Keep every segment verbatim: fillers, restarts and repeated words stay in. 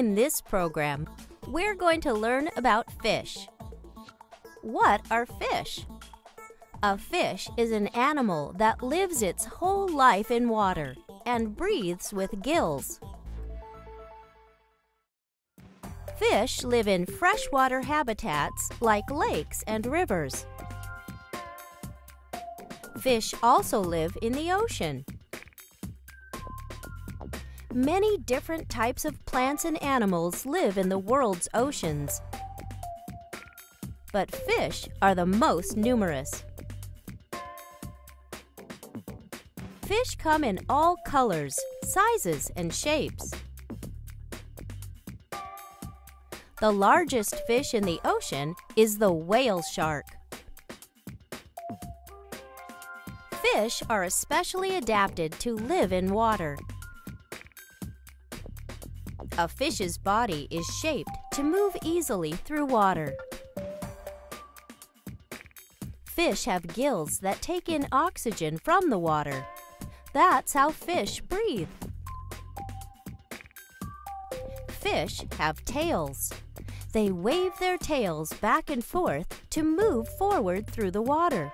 In this program, we're going to learn about fish. What are fish? A fish is an animal that lives its whole life in water and breathes with gills. Fish live in freshwater habitats like lakes and rivers. Fish also live in the ocean. Many different types of plants and animals live in the world's oceans, but fish are the most numerous. Fish come in all colors, sizes, and shapes. The largest fish in the ocean is the whale shark. Fish are especially adapted to live in water. A fish's body is shaped to move easily through water. Fish have gills that take in oxygen from the water. That's how fish breathe. Fish have tails. They wave their tails back and forth to move forward through the water.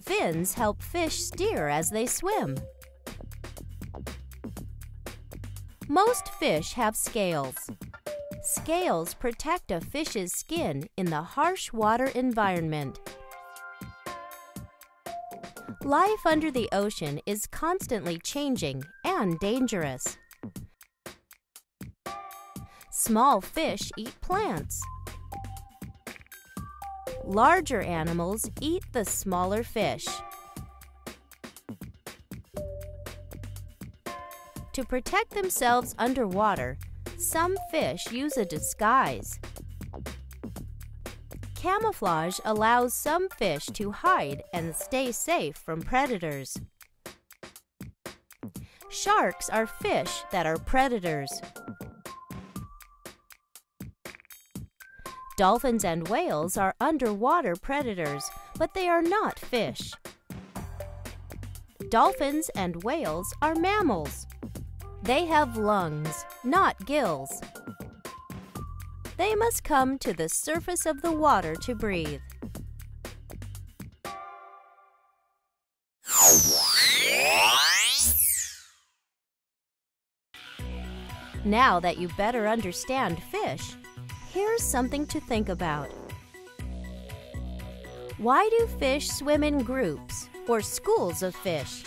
Fins help fish steer as they swim. Most fish have scales. Scales protect a fish's skin in the harsh water environment. Life under the ocean is constantly changing and dangerous. Small fish eat plants. Larger animals eat the smaller fish. To protect themselves underwater, some fish use a disguise. Camouflage allows some fish to hide and stay safe from predators. Sharks are fish that are predators. Dolphins and whales are underwater predators, but they are not fish. Dolphins and whales are mammals. They have lungs, not gills. They must come to the surface of the water to breathe. Now that you better understand fish, here's something to think about. Why do fish swim in groups or schools of fish?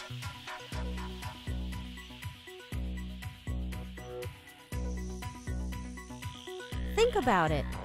Think about it.